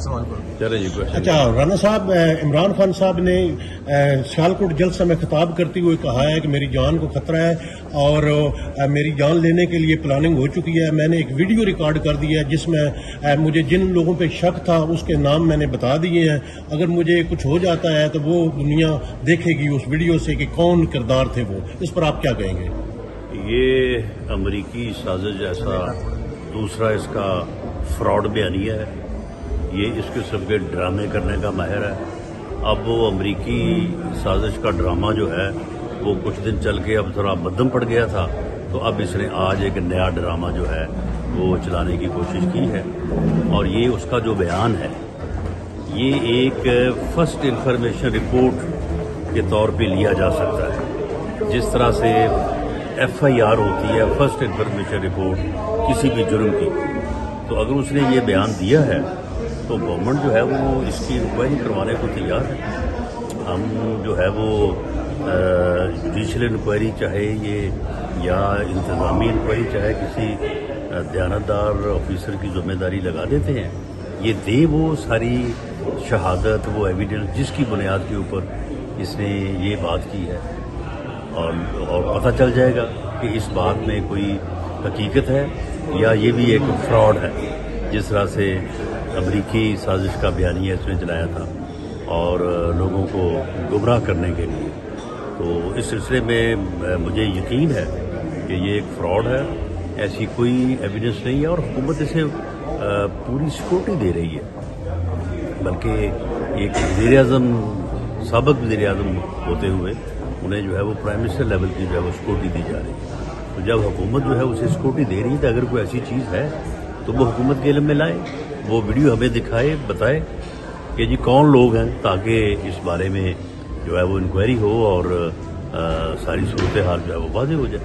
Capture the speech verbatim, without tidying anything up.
सवाल करो। अच्छा राना साहब, इमरान खान साहब ने सियालकोट जलसा में खिताब करते हुए कहा है कि मेरी जान को खतरा है और मेरी जान लेने के लिए प्लानिंग हो चुकी है। मैंने एक वीडियो रिकॉर्ड कर दिया है जिसमें मुझे जिन लोगों पे शक था उसके नाम मैंने बता दिए हैं। अगर मुझे कुछ हो जाता है तो वो दुनिया देखेगी उस वीडियो से कि कौन किरदार थे वो। इस पर आप क्या कहेंगे? ये अमरीकी साजिश जैसा दूसरा इसका फ्रॉड बयानिया है, ये इस किस्म के ड्रामे करने का माहिर है। अब वो अमरीकी साजिश का ड्रामा जो है वो कुछ दिन चल के अब थोड़ा मध्यम पड़ गया था, तो अब इसने आज एक नया ड्रामा जो है वो चलाने की कोशिश की है। और ये उसका जो बयान है ये एक फर्स्ट इंफॉर्मेशन रिपोर्ट के तौर पे लिया जा सकता है। जिस तरह से एफ आई आर होती है, फर्स्ट इंफॉर्मेशन रिपोर्ट किसी भी जुर्म की, तो अगर उसने ये बयान दिया है तो गवर्नमेंट जो है वो इसकी इंक्वायरी करवाने को तैयार है। हम जो है वो जुडिशल इंक्वायरी चाहे ये या इंतजामी इंक्वायरी चाहे किसी दयानतदार ऑफिसर की जिम्मेदारी लगा देते हैं। ये दे वो सारी शहादत, वो एविडेंस जिसकी बुनियाद के ऊपर इसने ये बात की है, और, और पता चल जाएगा कि इस बात में कोई हकीकत है या ये भी एक फ्रॉड है। जिस तरह से अमरीकी साजिश का बयानिया इसमें चलाया था और लोगों को गुमराह करने के लिए, तो इस सिलसिले में मुझे यकीन है कि ये एक फ्रॉड है, ऐसी कोई एविडेंस नहीं है। और हुकूमत इसे पूरी सिक्योरिटी दे रही है, बल्कि एक वज़ीर आज़म, साबिक़ वज़ीर आज़म होते हुए उन्हें जो है वो प्राइम मिनिस्टर लेवल की जो है वो सिक्योरिटी दी जा रही है। तो जब हुकूमत जो है उसे सिक्योरिटी दे रही है, तो अगर कोई ऐसी चीज़ है तो वो हुकूमत के इल्म में लाए, वो वीडियो हमें दिखाए, बताए कि जी कौन लोग हैं, ताकि इस बारे में जो है वो इंक्वायरी हो और आ, सारी सूरत हाल जो है वो वाज़ेह हो जाए।